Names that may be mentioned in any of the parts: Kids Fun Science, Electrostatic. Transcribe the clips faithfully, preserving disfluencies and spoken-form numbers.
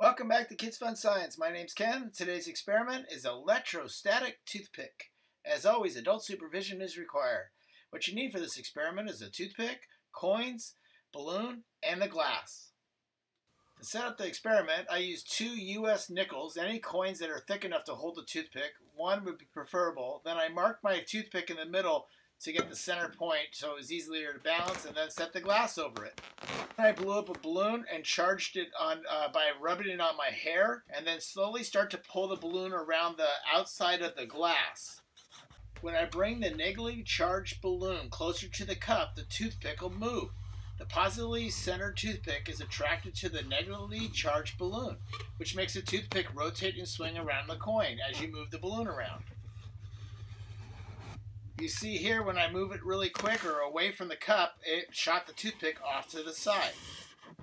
Welcome back to Kids Fun Science. My name's Ken. Today's experiment is electrostatic toothpick. As always, adult supervision is required. What you need for this experiment is a toothpick, coins, balloon, and the glass. To set up the experiment, I used two U S nickels, any coins that are thick enough to hold the toothpick. One would be preferable. Then I marked my toothpick in the middle to get the center point so it was easier to balance, and then set the glass over it. Then I blew up a balloon and charged it on uh, by rubbing it on my hair, and then slowly start to pull the balloon around the outside of the glass. When I bring the negatively charged balloon closer to the cup, the toothpick will move. The positively centered toothpick is attracted to the negatively charged balloon, which makes the toothpick rotate and swing around the coin as you move the balloon around. You see here, when I move it really quick or away from the cup, it shot the toothpick off to the side.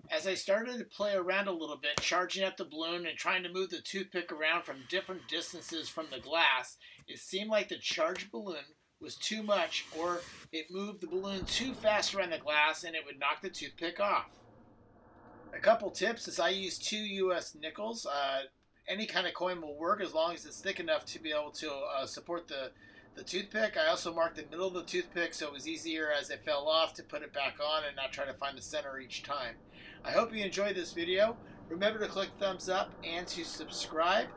As I started to play around a little bit, charging up the balloon and trying to move the toothpick around from different distances from the glass, it seemed like the charged balloon was too much, or it moved the balloon too fast around the glass and it would knock the toothpick off. A couple tips is I use two U S nickels. Uh, any kind of coin will work as long as it's thick enough to be able to uh, support the The toothpick. I also marked the middle of the toothpick so it was easier as it fell off to put it back on and not try to find the center each time. I hope you enjoyed this video. Remember to click thumbs up and to subscribe.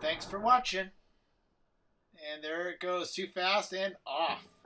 Thanks for watching. And there it goes, too fast and off.